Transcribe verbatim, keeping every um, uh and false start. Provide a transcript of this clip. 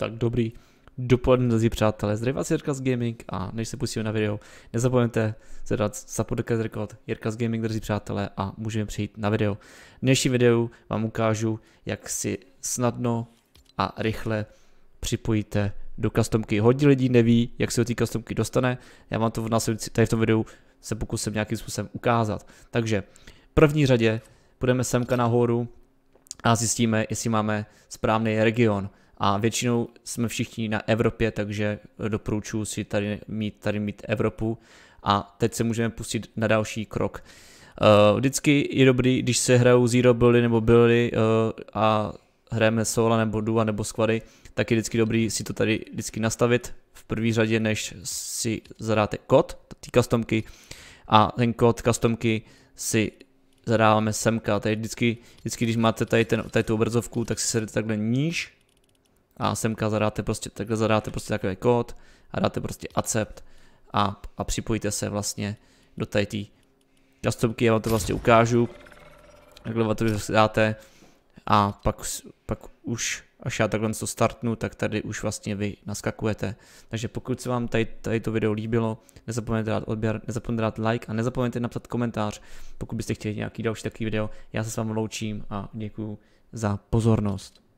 Tak dobrý dopoledne, drazí přátelé, zdraví vás Jirka's Gaming, a než se pustíme na video, nezapomeňte zadat subscribe rekord Jirka's Gaming, drazí přátelé, a můžeme přejít na video. V dnešním videu vám ukážu, jak si snadno a rychle připojíte do customky. Hodně lidí neví, jak se do té customky dostane, já vám to v následující, tady v tom videu se pokusím nějakým způsobem ukázat. Takže v první řadě půjdeme semka nahoru a zjistíme, jestli máme správný region. A většinou jsme všichni na Evropě, takže doporučuji si tady mít, tady mít Evropu. A teď se můžeme pustit na další krok. Vždycky je dobrý, když se hrajou Zero Buildy nebo Buildy a hrajeme Sola nebo Dua nebo Squady, tak je vždycky dobrý si to tady vždycky nastavit v první řadě, než si zadáte kód té customky. A ten kód customky si zadáváme semka. Tady vždycky, vždycky když máte tady, ten, tady tu obrazovku, tak si sedete takhle níž. A semka zadáte prostě, takhle zadáte prostě takový kód a dáte prostě accept a, a připojíte se vlastně do té customky. Já vám to vlastně ukážu. Takhle vám to dáte a pak, pak už, až já takhle to startnu, tak tady už vlastně vy naskakujete. Takže pokud se vám tady, tady to video líbilo, nezapomeňte dát odběr, nezapomeňte dát like a nezapomeňte napsat komentář, pokud byste chtěli nějaký další takový video. Já se s vámi loučím a děkuji za pozornost.